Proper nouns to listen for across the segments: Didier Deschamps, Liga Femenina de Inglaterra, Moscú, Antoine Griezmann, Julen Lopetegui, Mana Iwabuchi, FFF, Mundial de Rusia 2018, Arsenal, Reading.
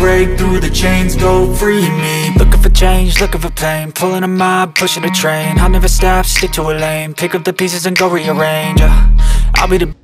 break through the chains, go free me. Looking for change, looking for pain, pulling a mob, pushing a train. I'll never stop, stick to a lane, pick up the pieces and go rearrange. I'll be the...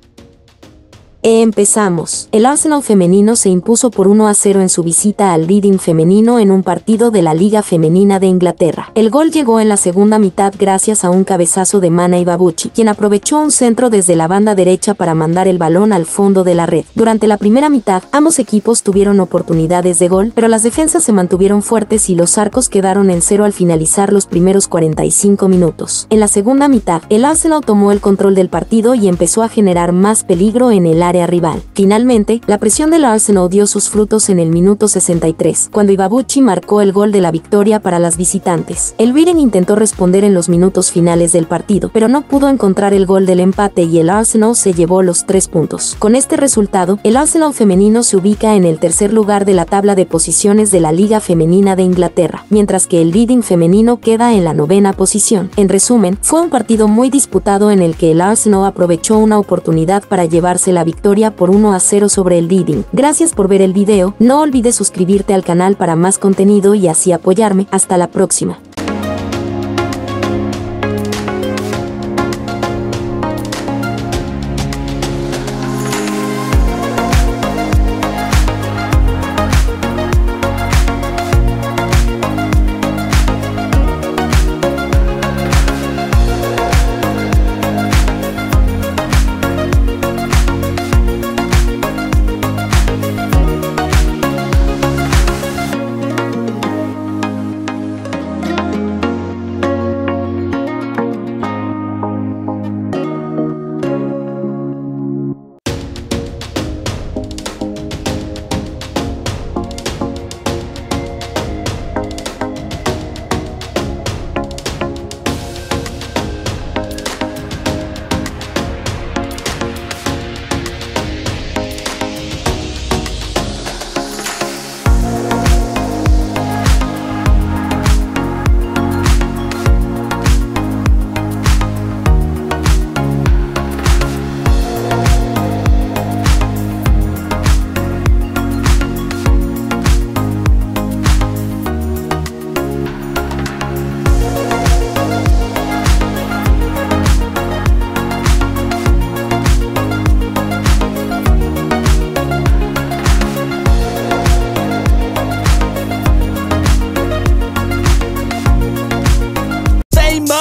Empezamos. El Arsenal femenino se impuso por 1-0 en su visita al Reading femenino en un partido de la Liga Femenina de Inglaterra. El gol llegó en la segunda mitad gracias a un cabezazo de Mana Iwabuchi, quien aprovechó un centro desde la banda derecha para mandar el balón al fondo de la red. Durante la primera mitad, ambos equipos tuvieron oportunidades de gol, pero las defensas se mantuvieron fuertes y los arcos quedaron en cero al finalizar los primeros 45 minutos. En la segunda mitad, el Arsenal tomó el control del partido y empezó a generar más peligro en el área rival. Finalmente, la presión del Arsenal dio sus frutos en el minuto 63, cuando Iwabuchi marcó el gol de la victoria para las visitantes. El Reading intentó responder en los minutos finales del partido, pero no pudo encontrar el gol del empate y el Arsenal se llevó los 3 puntos. Con este resultado, el Arsenal femenino se ubica en el tercer lugar de la tabla de posiciones de la Liga Femenina de Inglaterra, mientras que el Reading femenino queda en la 9ª posición. En resumen, fue un partido muy disputado en el que el Arsenal aprovechó una oportunidad para llevarse la victoria por 1-0 sobre el Reading. Gracias por ver el video, no olvides suscribirte al canal para más contenido y así apoyarme. Hasta la próxima.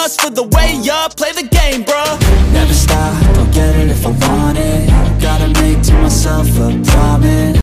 For the way you